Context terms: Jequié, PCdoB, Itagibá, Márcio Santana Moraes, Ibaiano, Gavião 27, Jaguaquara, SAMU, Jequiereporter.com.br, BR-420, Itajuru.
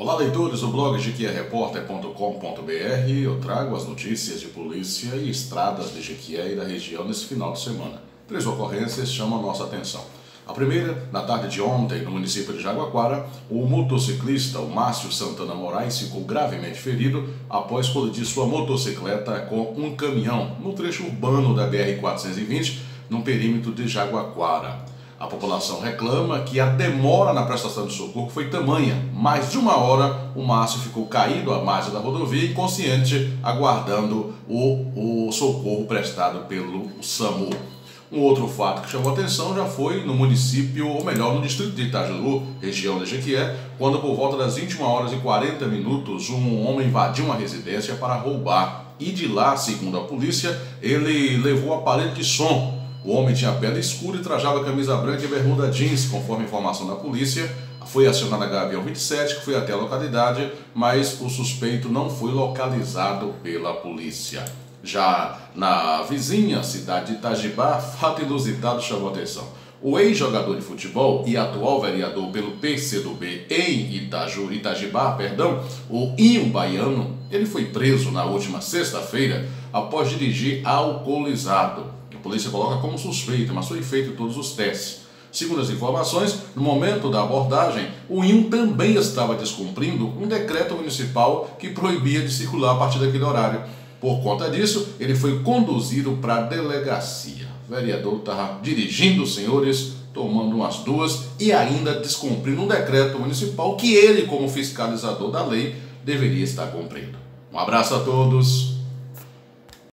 Olá, leitores do blog Jequiereporter.com.br. Eu trago as notícias de polícia e estradas de Jequié e da região nesse final de semana. Três ocorrências chamam a nossa atenção. A primeira, na tarde de ontem, no município de Jaguaquara, o motociclista Márcio Santana Moraes ficou gravemente ferido após colidir sua motocicleta com um caminhão no trecho urbano da BR-420, num perímetro de Jaguaquara. A população reclama que a demora na prestação de socorro foi tamanha. Mais de uma hora, o Márcio ficou caído à margem da rodovia, inconsciente, aguardando o socorro prestado pelo SAMU. Um outro fato que chamou a atenção já foi no município, ou melhor, no distrito de Itajuru, região de Jequié, quando por volta das 21 horas e 40 minutos um homem invadiu uma residência para roubar e de lá, segundo a polícia, ele levou o aparelho de som. O homem tinha a pele escura e trajava camisa branca e bermuda jeans, conforme a informação da polícia. Foi acionada a Gavião 27, que foi até a localidade, mas o suspeito não foi localizado pela polícia. Já na vizinha cidade de Itagibá, fato inusitado chamou a atenção. O ex-jogador de futebol e atual vereador pelo PCdoB em Itagibá, o Ibaiano, ele foi preso na última sexta-feira após dirigir alcoolizado. A polícia coloca como suspeito, mas foi feito todos os testes. Segundo as informações, no momento da abordagem, o Inho também estava descumprindo um decreto municipal que proibia de circular a partir daquele horário. Por conta disso, ele foi conduzido para a delegacia. O vereador estava dirigindo, senhores, tomando umas duas e ainda descumprindo um decreto municipal que ele, como fiscalizador da lei, deveria estar cumprindo. Um abraço a todos.